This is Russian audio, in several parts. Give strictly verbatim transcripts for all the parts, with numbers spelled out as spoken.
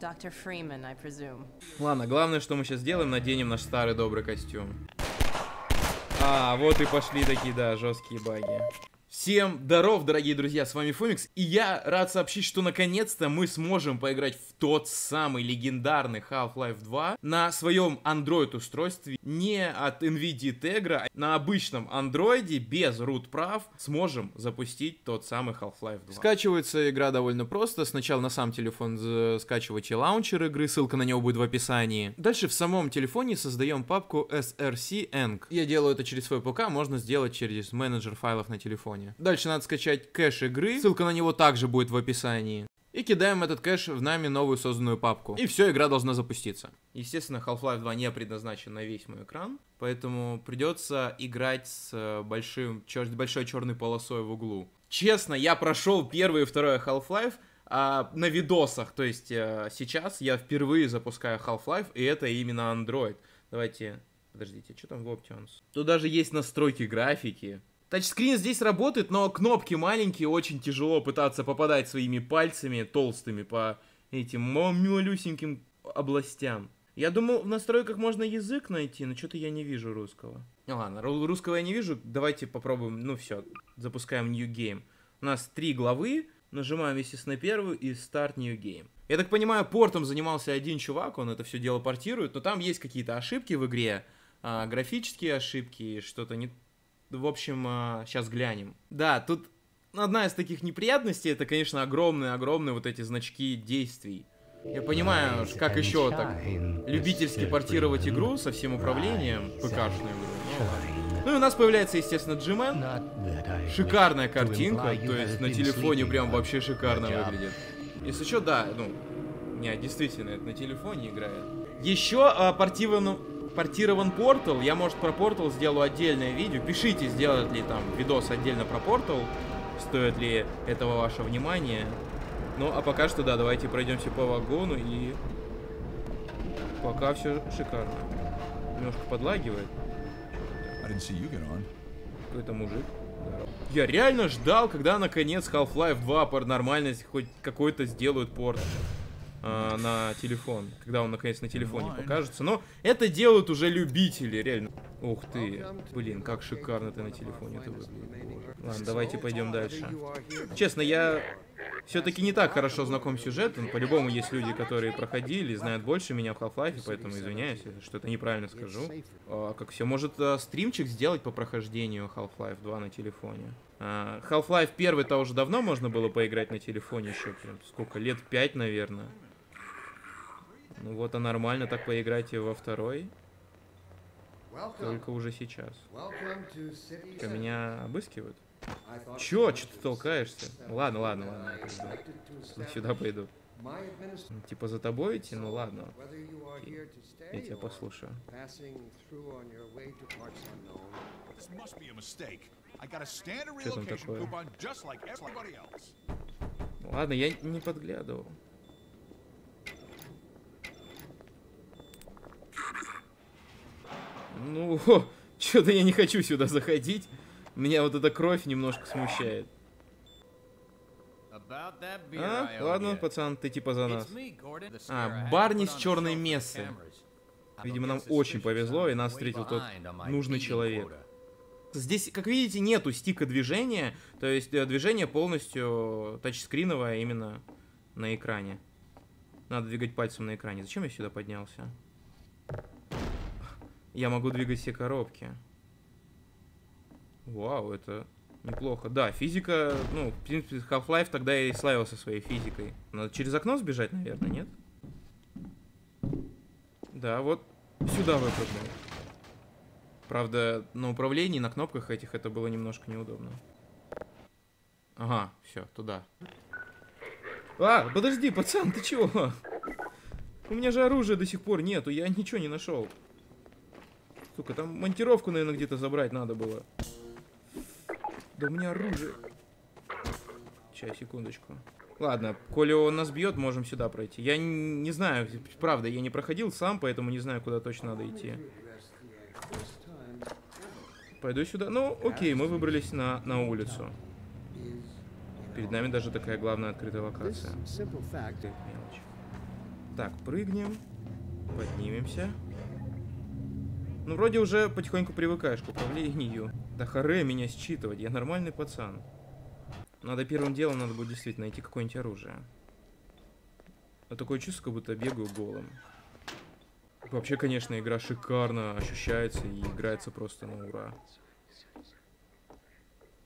Доктор Фримен, I presume. Ладно, главное, что мы сейчас сделаем, наденем наш старый добрый костюм. А, вот и пошли такие, да, жесткие баги. Всем здаров, дорогие друзья, с вами Фомикс, и я рад сообщить, что наконец-то мы сможем поиграть в тот самый легендарный Half-Life два на своем Android устройстве, не от NVIDIA Tegra, а на обычном Android без root прав сможем запустить тот самый Half-Life два. Скачивается игра довольно просто, сначала на сам телефон скачивайте лаунчер игры, ссылка на него будет в описании. Дальше в самом телефоне создаем папку src-enc, я делаю это через свой ПК, можно сделать через менеджер файлов на телефоне. Дальше надо скачать кэш игры, ссылка на него также будет в описании. И кидаем этот кэш в нами новую созданную папку. И все, игра должна запуститься. Естественно, Half-Life два не предназначен на весь мой экран, поэтому придется играть с большим, чер, большой черной полосой в углу. Честно, я прошел первый и второй Half-Life а, на видосах, то есть а, сейчас я впервые запускаю Half-Life, и это именно Android. Давайте, подождите, что там в Options? Тут даже есть настройки графики. Тачскрин здесь работает, но кнопки маленькие, очень тяжело пытаться попадать своими пальцами толстыми по этим малюсеньким областям. Я думал, в настройках можно язык найти, но что-то я не вижу русского. Ну ладно, русского я не вижу, давайте попробуем, ну все, запускаем New Game. У нас три главы, нажимаем, естественно, первую и Start New Game. Я так понимаю, портом занимался один чувак, он это все дело портирует, но там есть какие-то ошибки в игре, а, графические ошибки, что-то не... В общем, сейчас глянем. Да, тут одна из таких неприятностей, это, конечно, огромные-огромные вот эти значки действий. Я понимаю, как еще так любительски портировать игру со всем управлением, ПК-шную игру. Ну и у нас появляется, естественно, Джи-Мэн. Шикарная картинка, то есть на телефоне прям вообще шикарно выглядит. Если что, да, ну, не, действительно, это на телефоне играет. Еще портировано... Портирован Portal, я, может, про Portal сделаю отдельное видео. Пишите, сделать ли там видос отдельно про Portal, стоит ли этого ваше внимание. Ну, а пока что, да, давайте пройдемся по вагону и... Пока все шикарно. Немножко подлагивает. Какой-то мужик. Я реально ждал, когда, наконец, Half-Life два нормально хоть какой-то сделают порт. На телефон, когда он наконец на телефоне покажется, но это делают уже любители, реально. Ух ты, блин, как шикарно ты на телефоне это выглядит. Ладно, давайте пойдем дальше. Честно, я все-таки не так хорошо знаком с сюжетом, по-любому есть люди, которые проходили, знают больше меня в Half-Life, поэтому извиняюсь, если что-то неправильно скажу. А, как все, может стримчик сделать по прохождению Half-Life два на телефоне? А, Half-Life один-то уже давно можно было поиграть на телефоне еще, прям, сколько, лет пять, наверное. Ну вот, а нормально так поиграть и во второй. Только уже сейчас. Ко меня обыскивают? Чё? Чё ты толкаешься? Ладно, ладно, ладно. Я сюда пойду. Типа за тобой идти? Ну ладно. Я тебя послушаю. Что там такое? Ладно, я не подглядывал. Ну, что-то я не хочу сюда заходить. Меня вот эта кровь немножко смущает. А, ладно, пацан, ты типа за нас. А, Барни с черной мессы. Видимо, нам очень повезло, и нас встретил тот нужный человек. Здесь, как видите, нету стика движения. То есть движение полностью тачскриновое именно на экране. Надо двигать пальцем на экране. Зачем я сюда поднялся? Я могу двигать все коробки. Вау, это неплохо. Да, физика, ну, в принципе, Half-Life тогда и славился своей физикой. Надо через окно сбежать, наверное, нет? Да, вот сюда выпрыгнул. Правда, на управлении, на кнопках этих это было немножко неудобно. Ага, все, туда. А, подожди, пацан, ты чего? У меня же оружия до сих пор нету, я ничего не нашел. Сука, там монтировку, наверное, где-то забрать надо было. Да у меня оружие. Сейчас, секундочку. Ладно, коли он нас бьет, можем сюда пройти. Я не знаю, правда, я не проходил сам, поэтому не знаю, куда точно надо идти. Пойду сюда. Ну, окей, мы выбрались на, на улицу. Перед нами даже такая главная открытая локация. Так, прыгнем. Поднимемся. Ну, вроде уже потихоньку привыкаешь к управлению. Да харе меня считывать, я нормальный пацан. Надо первым делом, надо будет действительно найти какое-нибудь оружие. А такое чувство, как будто бегаю голым. Вообще, конечно, игра шикарно ощущается и играется просто на ура.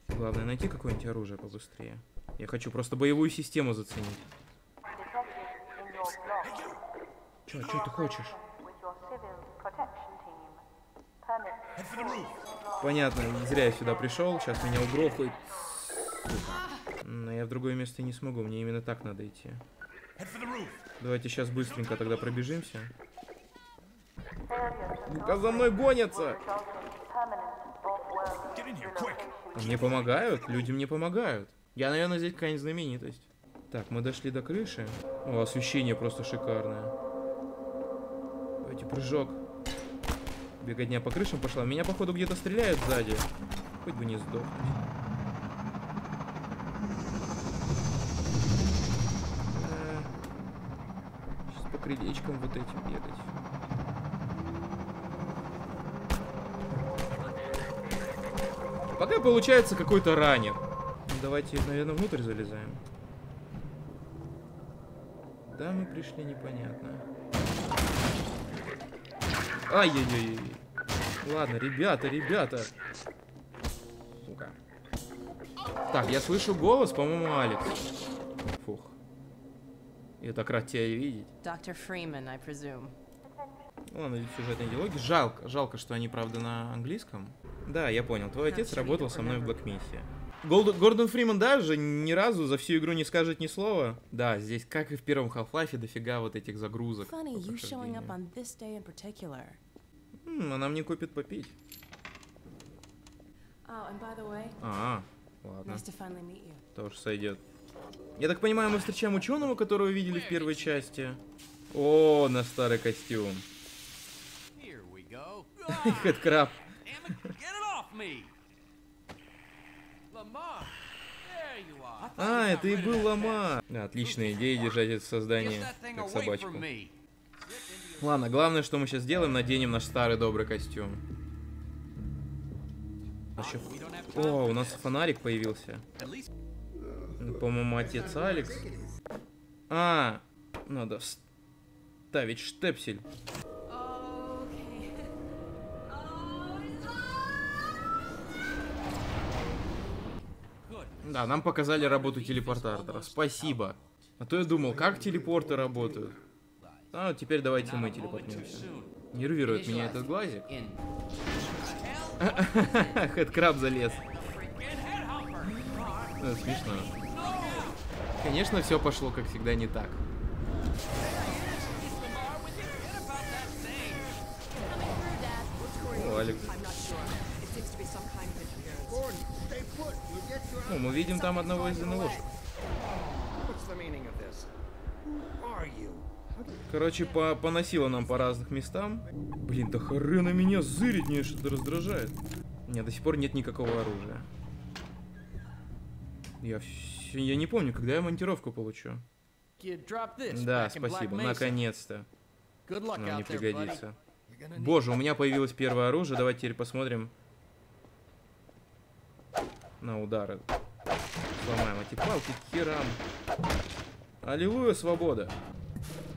Главное, найти какое-нибудь оружие побыстрее. Я хочу просто боевую систему заценить. Чё, чё ты хочешь? Понятно, не зря я сюда пришел. Сейчас меня угрохают. Но я в другое место не смогу. Мне именно так надо идти. Давайте сейчас быстренько тогда пробежимся. Ну-ка, за мной гонятся! Мне помогают? Люди мне помогают. Я, наверное, здесь какая-нибудь знаменитость. Так, мы дошли до крыши. О, освещение просто шикарное. Давайте прыжок. Беготня по крышам пошла. Меня, походу, где-то стреляют сзади. Хоть бы не сдохнуть. Сейчас по крылечкам вот этим бегать. Пока получается какой-то ранен. Давайте, наверное, внутрь залезаем. Да, мы пришли, непонятно. Ай-яй-яй. Ладно, ребята, ребята. Сука. Так, я слышу голос, по-моему, Алекс. Фух. Я так рад тебя видеть. Доктор Фримен, я presume. Ладно, ведь сюжетные диалоги. Жалко, жалко, что они, правда, на английском. Да, я понял. Твой отец работал со мной в Black Mesa. Гордон Фриман даже ни разу за всю игру не скажет ни слова. Да, здесь, как и в первом Half-Life, дофига вот этих загрузок. М, она мне купит попить. А, ладно. Тоже сойдет. Я так понимаю, мы встречаем ученого, которого видели в первой части. О, на старый костюм. Headcrab. А, это и был Ламар. Отличная идея держать это создание как собачку. Ладно, главное, что мы сейчас делаем, наденем наш старый добрый костюм. О, у нас фонарик появился. По-моему, отец Алекс. А, надо вставить штепсель. Да, нам показали работу телепортатора. Спасибо. А то я думал, как телепорты работают. А, теперь давайте мы телепортнемся. Нервирует меня этот глазик. Хэдкраб залез. Да, смешно. Конечно, все пошло, как всегда, не так. О, Алекс. Ну, мы видим там одного из НЛОшек. Короче, по поносило нам по разных местам. Блин, да хоры на меня зырит, мне что-то раздражает. У меня до сих пор нет никакого оружия. Я, все, я не помню, когда я монтировку получу. Да, спасибо, наконец-то. Нам не пригодится. Боже, у меня появилось первое оружие, давайте теперь посмотрим. На удары. Сломаем эти палки к херам. Аллилуйя, свобода.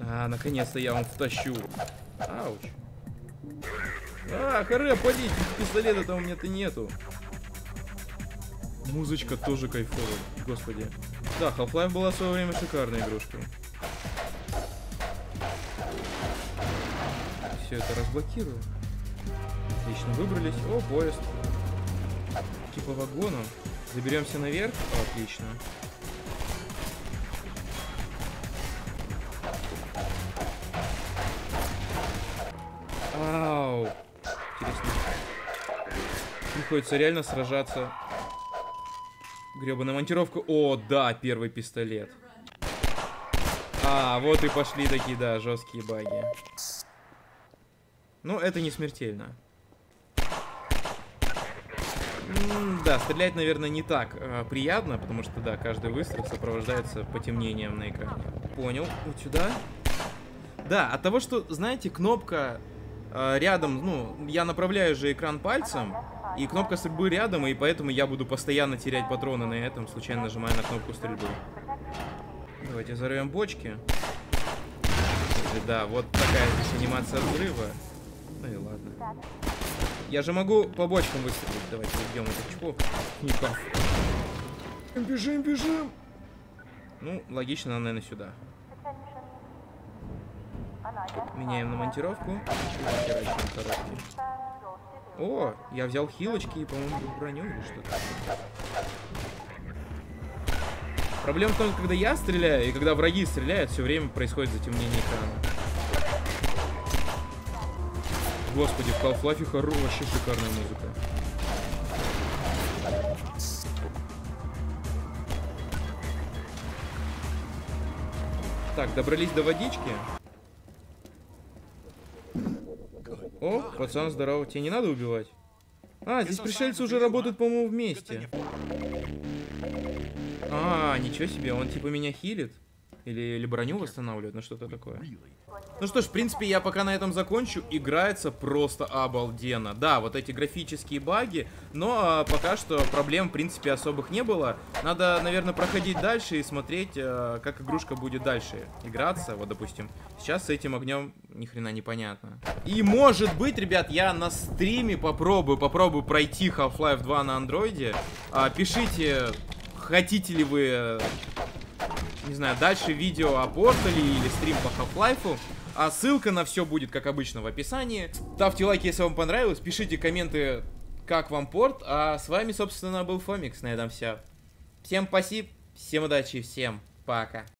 А, наконец-то я вам втащу. Ауч. А, харе, полить. Пистолета-то у меня-то нету. Музычка тоже кайфовая. Господи. Да, Half-Life была в свое время шикарной игрушкой. Все это разблокирую. Отлично, выбрались. О, поезд. По вагону. Заберемся наверх. О, отлично. Ау. Интересно. Приходится реально сражаться. Гребаная монтировка. О, да, первый пистолет. А, вот и пошли такие, да, жесткие баги. Но это не смертельно. Да, стрелять, наверное, не так э, приятно, потому что, да, каждый выстрел сопровождается потемнением на экране. Понял. Вот сюда. Да, от того, что, знаете, кнопка э, рядом, ну, я направляю же экран пальцем, и кнопка стрельбы рядом, и поэтому я буду постоянно терять патроны на этом, случайно нажимая на кнопку стрельбы. Давайте взорвем бочки. Да, вот такая здесь анимация взрыва. Ну и ладно. Я же могу по бочкам выстрелить. Давайте убьем этих чпок. Никак. Бежим, бежим. Ну, логично, наверное, сюда. Меняем на монтировку. О, я взял хилочки и, по-моему, броню или что-то. Проблема в том, когда я стреляю и когда враги стреляют, все время происходит затемнение экрана. Господи, в Half-Life хоро вообще шикарная музыка. Так, добрались до водички. О, пацан, здорово. Тебе не надо убивать? А, здесь пришельцы уже работают, по-моему, вместе. А, ничего себе, он типа меня хилит. Или, или броню восстанавливает, ну что-то такое. Ну что ж, в принципе, я пока на этом закончу. Играется просто обалденно. Да, вот эти графические баги, но пока что проблем, в принципе, особых не было. Надо, наверное, проходить дальше и смотреть, как игрушка будет дальше играться. Вот, допустим, сейчас с этим огнем ни хрена непонятно. И, может быть, ребят, я на стриме попробую, попробую пройти Half-Life два на андроиде. Пишите... Хотите ли вы, не знаю, дальше видео о Портале или стрим по Half-Life? А ссылка на все будет, как обычно, в описании. Ставьте лайки, если вам понравилось. Пишите комменты, как вам порт. А с вами, собственно, был Фомикс. На этом все. Всем спасибо, всем удачи, всем пока.